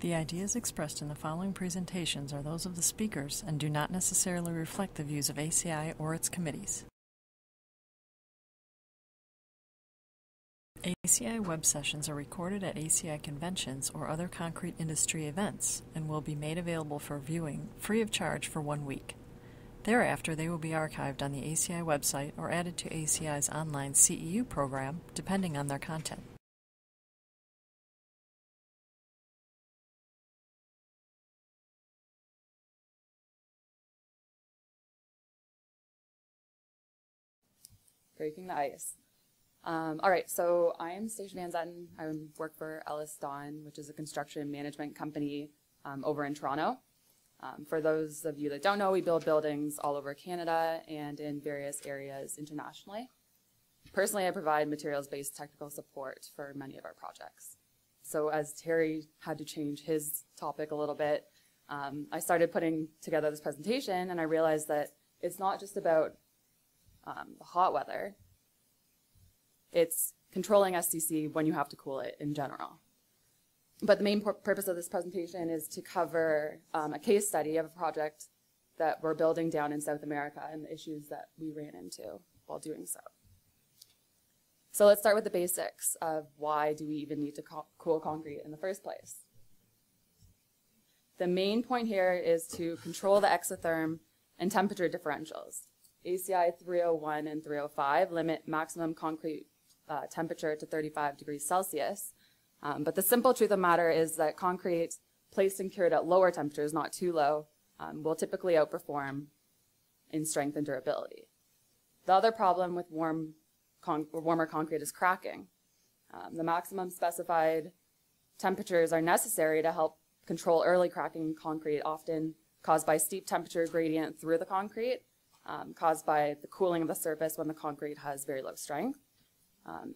The ideas expressed in the following presentations are those of the speakers and do not necessarily reflect the views of ACI or its committees. ACI web sessions are recorded at ACI conventions or other concrete industry events and will be made available for viewing free of charge for 1 week. Thereafter, they will be archived on the ACI website or added to ACI's online CEU program, depending on their content. Breaking the ice. All right, so I'm Stacia Van Zetten. I work for EllisDon, which is a construction management company over in Toronto. For those of you that don't know, we build buildings all over Canada and in various areas internationally. Personally, I provide materials-based technical support for many of our projects. So as Terry had to change his topic a little bit, I started putting together this presentation, and I realized that it's not just about the hot weather. It's controlling SCC when you have to cool it in general. But the main purpose of this presentation is to cover a case study of a project that we're building down in South America and the issues that we ran into while doing so. So let's start with the basics of why do we even need to cool concrete in the first place. The main point here is to control the exotherm and temperature differentials. ACI 301 and 305 limit maximum concrete temperature to 35 degrees Celsius. But the simple truth of the matter is that concrete placed and cured at lower temperatures, not too low, will typically outperform in strength and durability. The other problem with warmer concrete is cracking. The maximum specified temperatures are necessary to help control early cracking in concrete, often caused by steep temperature gradient through the concrete, caused by the cooling of the surface when the concrete has very low strength.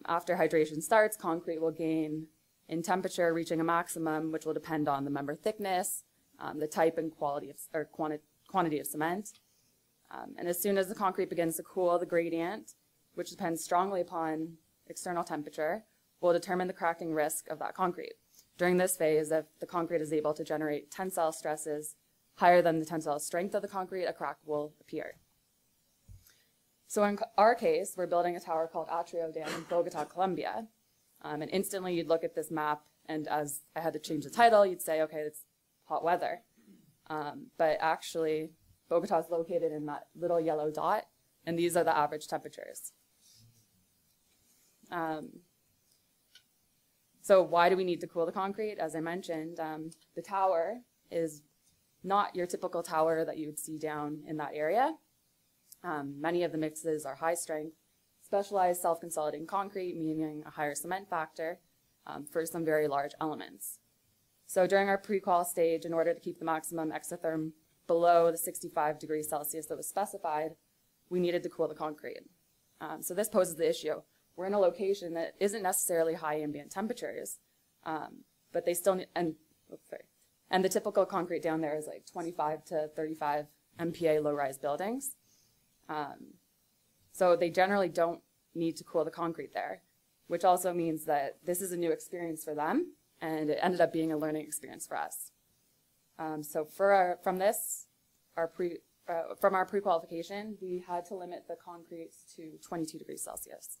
After hydration starts, concrete will gain in temperature, reaching a maximum, which will depend on the member thickness, the type and quality of, or quantity of cement. And as soon as the concrete begins to cool, the gradient, which depends strongly upon external temperature, will determine the cracking risk of that concrete. During this phase, if the concrete is able to generate tensile stresses higher than the tensile strength of the concrete, a crack will appear. So in our case, we're building a tower called Atrio Tower in Bogota, Colombia. And instantly you'd look at this map, and as I had to change the title, you'd say, okay, it's hot weather. But actually, Bogota is located in that little yellow dot, and these are the average temperatures. So why do we need to cool the concrete? As I mentioned, the tower is not your typical tower that you would see down in that area. Many of the mixes are high strength, specialized self-consolidating concrete, meaning a higher cement factor for some very large elements. So during our pre-qual stage, in order to keep the maximum exotherm below the 65 degrees Celsius that was specified, we needed to cool the concrete. So this poses the issue. We're in a location that isn't necessarily high ambient temperatures, but they still need, and the typical concrete down there is like 25 to 35 MPa low-rise buildings. So they generally don't need to cool the concrete there, which also means that this is a new experience for them, and it ended up being a learning experience for us. So from our pre-qualification, we had to limit the concrete to 22 degrees Celsius.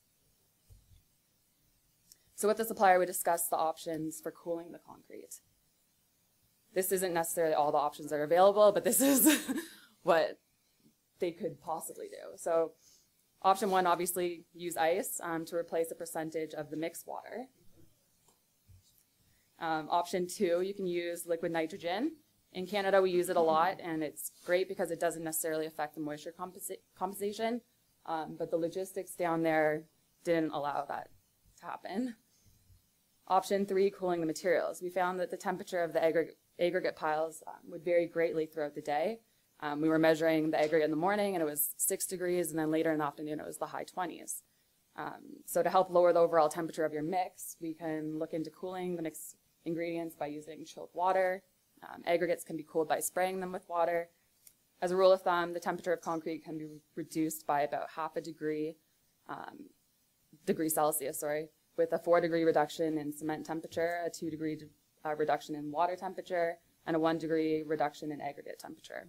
So with the supplier, we discussed the options for cooling the concrete. This isn't necessarily all the options that are available, but this is what they could possibly do. So option one, obviously, use ice to replace a percentage of the mixed water. Option two, you can use liquid nitrogen. In Canada, we use it a lot, and it's great because it doesn't necessarily affect the moisture compensation, but the logistics down there didn't allow that to happen. Option three, cooling the materials. We found that the temperature of the aggregate piles would vary greatly throughout the day. We were measuring the aggregate in the morning, and it was 6 degrees, and then later in the afternoon, it was the high 20s. So to help lower the overall temperature of your mix, we can look into cooling the mixed ingredients by using chilled water. Aggregates can be cooled by spraying them with water. As a rule of thumb, the temperature of concrete can be reduced by about half a degree, degree Celsius, with a 4-degree reduction in cement temperature, a 2-degree reduction in water temperature, and a 1 degree reduction in aggregate temperature.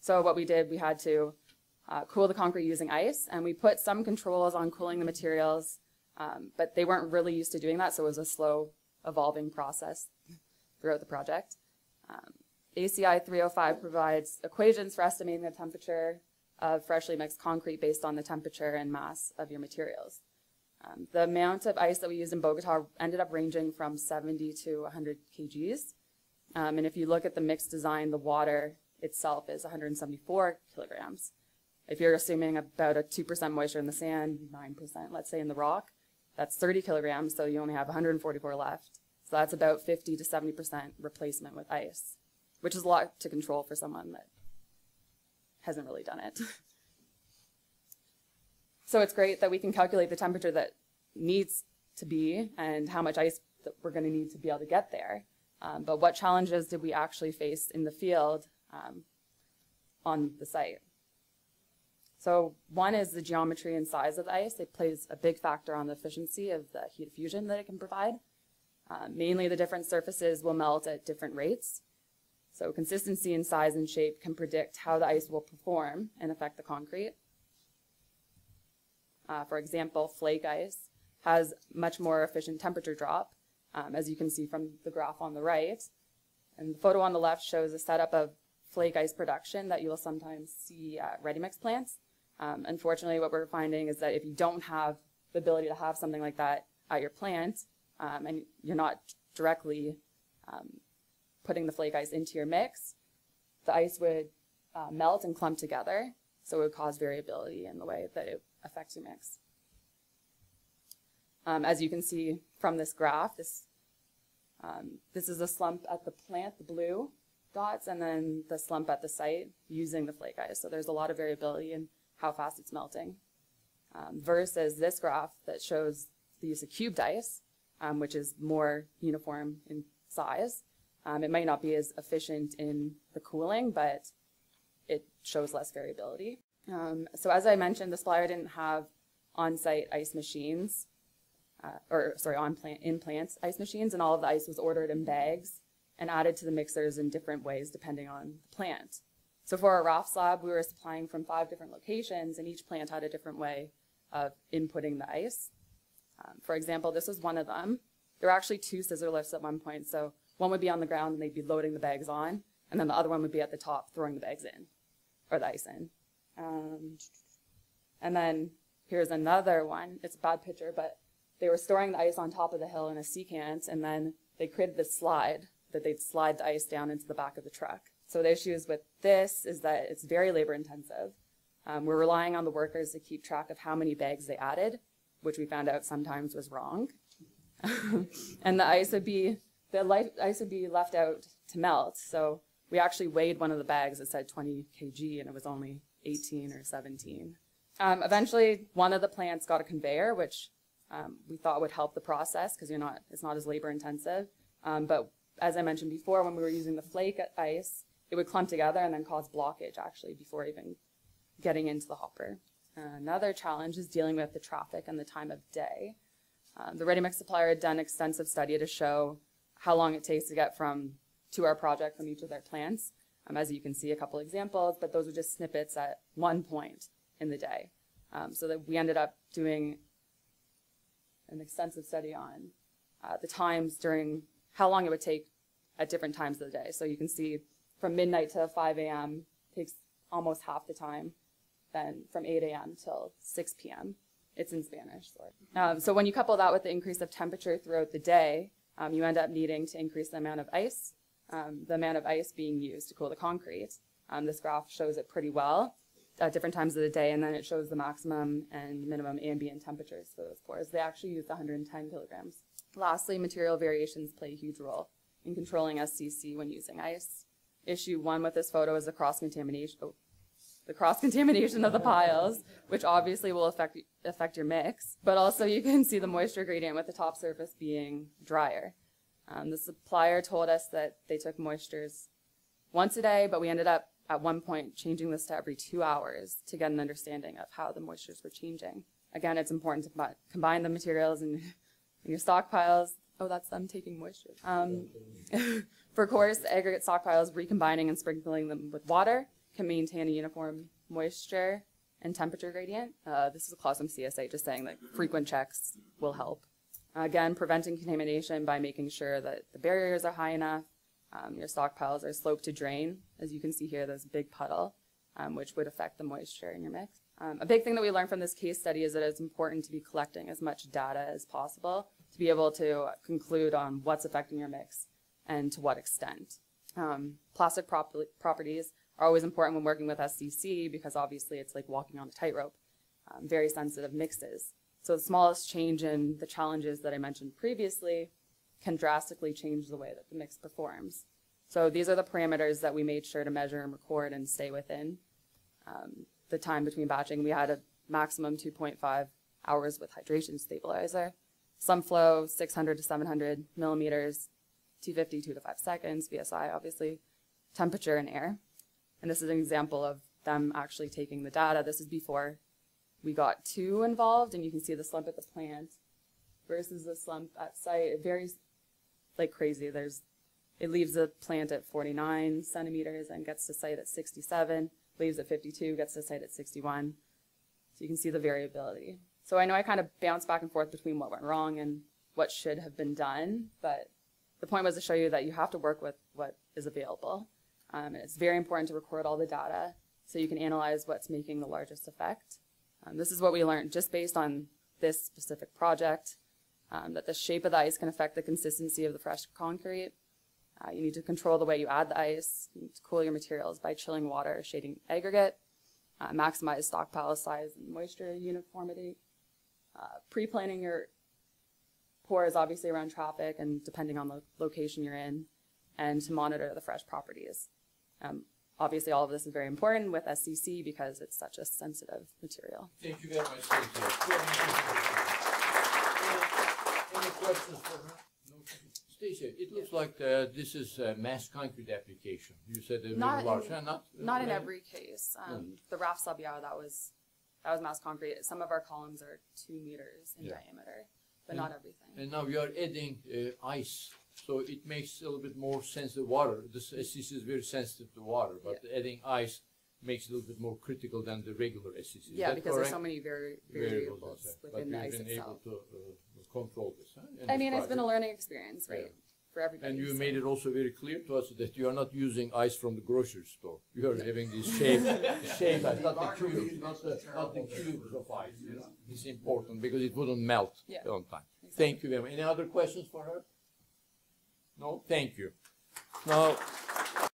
So what we did, we had to cool the concrete using ice, and we put some controls on cooling the materials, but they weren't really used to doing that, so it was a slow evolving process throughout the project. ACI 305 provides equations for estimating the temperature of freshly mixed concrete based on the temperature and mass of your materials. The amount of ice that we used in Bogota ended up ranging from 70 to 100 kgs. And if you look at the mixed design, the water itself is 174 kilograms. If you're assuming about a 2% moisture in the sand, 9%, let's say in the rock, that's 30 kilograms, so you only have 144 left. So that's about 50 to 70% replacement with ice, which is a lot to control for someone that hasn't really done it. So it's great that we can calculate the temperature that needs to be and how much ice that we're going to need to be able to get there. But what challenges did we actually face in the field on the site? So one is the geometry and size of the ice. It plays a big factor on the efficiency of the heat diffusion that it can provide. Mainly the different surfaces will melt at different rates. So consistency in size and shape can predict how the ice will perform and affect the concrete. For example, flake ice has much more efficient temperature drop, as you can see from the graph on the right. And the photo on the left shows a setup of flake ice production that you will sometimes see at ready-mix plants. Unfortunately, what we're finding is that if you don't have the ability to have something like that at your plant, and you're not directly putting the flake ice into your mix, the ice would melt and clump together, so it would cause variability in the way that it affects your mix. As you can see from this graph, this is a slump at the plant, the blue dots, and then the slump at the site using the flake ice. So there's a lot of variability in how fast it's melting. Versus this graph that shows the use of cubed ice, which is more uniform in size. It might not be as efficient in the cooling, but it shows less variability. So as I mentioned, the supplier didn't have on-site ice machines, in-plant ice machines, and all of the ice was ordered in bags and added to the mixers in different ways depending on the plant. So for our ROF slab, we were supplying from 5 different locations, and each plant had a different way of inputting the ice. For example, this was one of them. There were actually 2 scissor lifts at one point, so one would be on the ground and they'd be loading the bags on, and then the other one would be at the top throwing the bags in, or the ice in. And then here's another one. It's a bad picture, but they were storing the ice on top of the hill in a secant, and then they created this slide that they'd slide the ice down into the back of the truck. So the issues with this is that it's very labor intensive. We're relying on the workers to keep track of how many bags they added, which we found out sometimes was wrong. And the ice would be left out to melt. So we actually weighed one of the bags that said 20 kg, and it was only 18 or 17. Eventually, one of the plants got a conveyor, which we thought would help the process because it's not as labor intensive. But as I mentioned before, when we were using the flake ice, it would clump together and then cause blockage actually before even getting into the hopper. Another challenge is dealing with the traffic and the time of day. The ready-mix supplier had done extensive study to show how long it takes to get to our project from each of their plants. As you can see, a couple examples, but those are just snippets at one point in the day. So that we ended up doing an extensive study on the times during how long it would take at different times of the day. So you can see from midnight to 5 a.m. takes almost half the time than from 8 a.m. till 6 p.m. It's in Spanish. So when you couple that with the increase of temperature throughout the day, you end up needing to increase the amount of ice, being used to cool the concrete. This graph shows it pretty well at different times of the day, and then it shows the maximum and minimum ambient temperatures for those pores. They actually used 110 kilograms. Lastly, material variations play a huge role in controlling SCC when using ice. Issue 1 with this photo is the cross-contamination of the piles, which obviously will affect your mix, but also you can see the moisture gradient with the top surface being drier. The supplier told us that they took moistures once a day, but we ended up at one point changing this to every 2 hours to get an understanding of how the moistures were changing. Again, it's important to combine the materials in your stockpiles Oh, that's them taking moisture. For coarse aggregate stockpiles, recombining and sprinkling them with water can maintain a uniform moisture and temperature gradient. This is a clause from CSA just saying that frequent checks will help. Again, preventing contamination by making sure that the barriers are high enough, your stockpiles are sloped to drain. As you can see here, there's a big puddle, which would affect the moisture in your mix. A big thing that we learned from this case study is that it's important to be collecting as much data as possible to be able to conclude on what's affecting your mix and to what extent. Plastic properties are always important when working with SCC because obviously it's like walking on a tightrope, very sensitive mixes. So the smallest change in the challenges that I mentioned previously can drastically change the way that the mix performs. So these are the parameters that we made sure to measure and record and stay within. The time between batching, we had a maximum 2.5 hours with hydration stabilizer. Sun flow, 600 to 700 millimeters, T50, 2 to 5 seconds, VSI obviously, temperature and air. And this is an example of them actually taking the data. This is before we got two involved, and you can see the slump at the plant versus the slump at site. It varies like crazy. It leaves the plant at 49 centimeters and gets to site at 67, leaves at 52, gets to site at 61. So you can see the variability. So I know I kind of bounced back and forth between what went wrong and what should have been done, but the point was to show you that you have to work with what is available. And it's very important to record all the data so you can analyze what's making the largest effect. This is what we learned just based on this specific project, that the shape of the ice can affect the consistency of the fresh concrete. You need to control the way you add the ice. You need to cool your materials by chilling water, shading aggregate, maximize stockpile size and moisture uniformity. Pre-planning your pours obviously around traffic and depending on the location you're in, and to monitor the fresh properties. Obviously all of this is very important with SCC because it's such a sensitive material. Thank you very much. Thank you. Any questions for her? No. Stacia, it looks like this is a mass concrete application. You said it was large. Not in every case. The raft sub, yeah, that was mass concrete. Some of our columns are 2 meters in diameter, but not everything. And now you are adding ice, so it makes a little bit more sense to water. This SCC is very sensitive to water, but adding ice makes it a little bit more critical than the regular SCC. Yeah, because there's so many variables within the ice itself. But you've been able to control this. I mean, it's been a learning experience, right? Yeah. For everybody. And you made it also very clear to us that you are not using ice from the grocery store. You are having this shape, not the cubes, not the cubes of ice. You know? It's important because it wouldn't melt on time. Exactly. Thank you very much. Any other questions for her? No, thank you. Now.